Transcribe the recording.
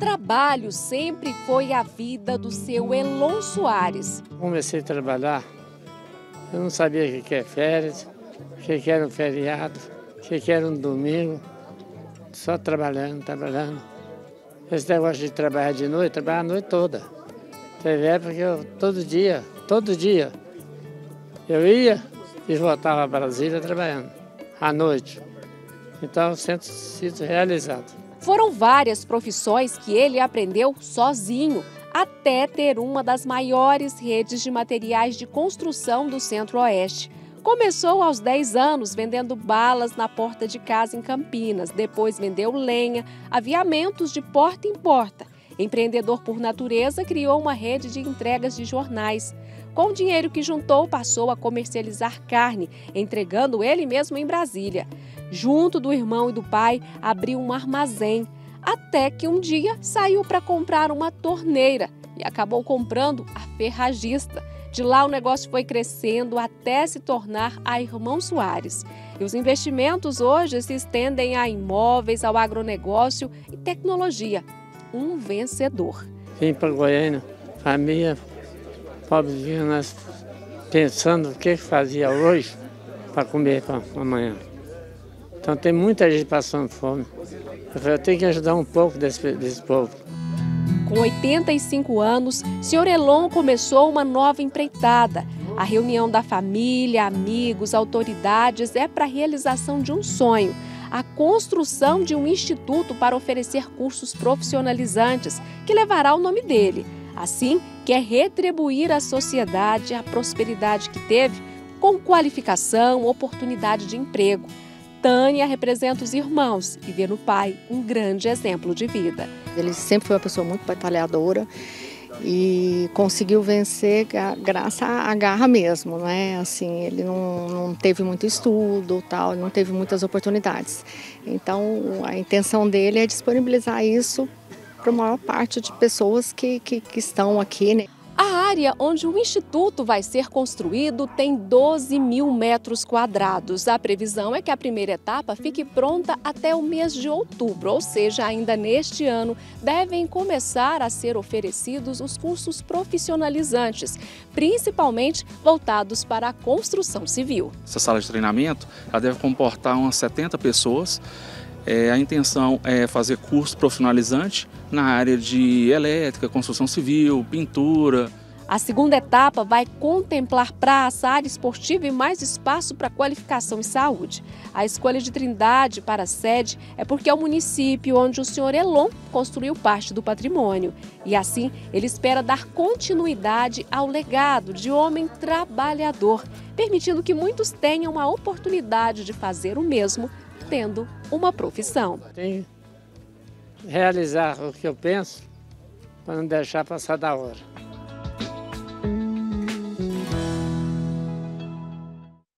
trabalho sempre foi a vida do seu Elon Soares. Comecei a trabalhar, eu não sabia o que é férias, o que era um feriado, o que era um domingo, só trabalhando, trabalhando. Esse negócio de trabalhar de noite, trabalhar a noite toda. Teve época que eu, todo dia, eu ia e voltava a Brasília trabalhando, à noite. Então, sinto realizado. Foram várias profissões que ele aprendeu sozinho, até ter uma das maiores redes de materiais de construção do Centro-Oeste. Começou aos 10 anos vendendo balas na porta de casa em Campinas, depois vendeu lenha, aviamentos de porta em porta. Empreendedor por natureza, criou uma rede de entregas de jornais. Com o dinheiro que juntou, passou a comercializar carne, entregando ele mesmo em Brasília. Junto do irmão e do pai, abriu um armazém, até que um dia saiu para comprar uma torneira e acabou comprando a ferragista. De lá o negócio foi crescendo até se tornar a Irmão Soares. E os investimentos hoje se estendem a imóveis, ao agronegócio e tecnologia. Um vencedor. Vim para Goiânia, família pobrezinha, nós pensando o que fazia hoje para comer para amanhã. Então tem muita gente passando fome. Eu falei, eu tenho que ajudar um pouco desse povo. Com 85 anos, senhor Elon começou uma nova empreitada. A reunião da família, amigos, autoridades é para a realização de um sonho. A construção de um instituto para oferecer cursos profissionalizantes, que levará o nome dele. Assim, quer retribuir à sociedade a prosperidade que teve com qualificação, oportunidade de emprego. Tânia representa os irmãos e vê no pai um grande exemplo de vida. Ele sempre foi uma pessoa muito batalhadora e conseguiu vencer graças à garra mesmo, né? Assim, ele não teve muito estudo, tal, não teve muitas oportunidades. Então, a intenção dele é disponibilizar isso para a maior parte de pessoas que estão aqui, né? A área onde o instituto vai ser construído tem 12.000 metros quadrados. A previsão é que a primeira etapa fique pronta até o mês de outubro, ou seja, ainda neste ano devem começar a ser oferecidos os cursos profissionalizantes, principalmente voltados para a construção civil. Essa sala de treinamento ela deve comportar umas 70 pessoas. A intenção é fazer curso profissionalizante na área de elétrica, construção civil, pintura. A segunda etapa vai contemplar praça, área esportiva e mais espaço para qualificação e saúde. A escolha de Trindade para a sede é porque é o município onde o senhor Elon construiu parte do patrimônio. E assim, ele espera dar continuidade ao legado de homem trabalhador, permitindo que muitos tenham a oportunidade de fazer o mesmo, tendo uma profissão. Tem que realizar o que eu penso para não deixar passar da hora.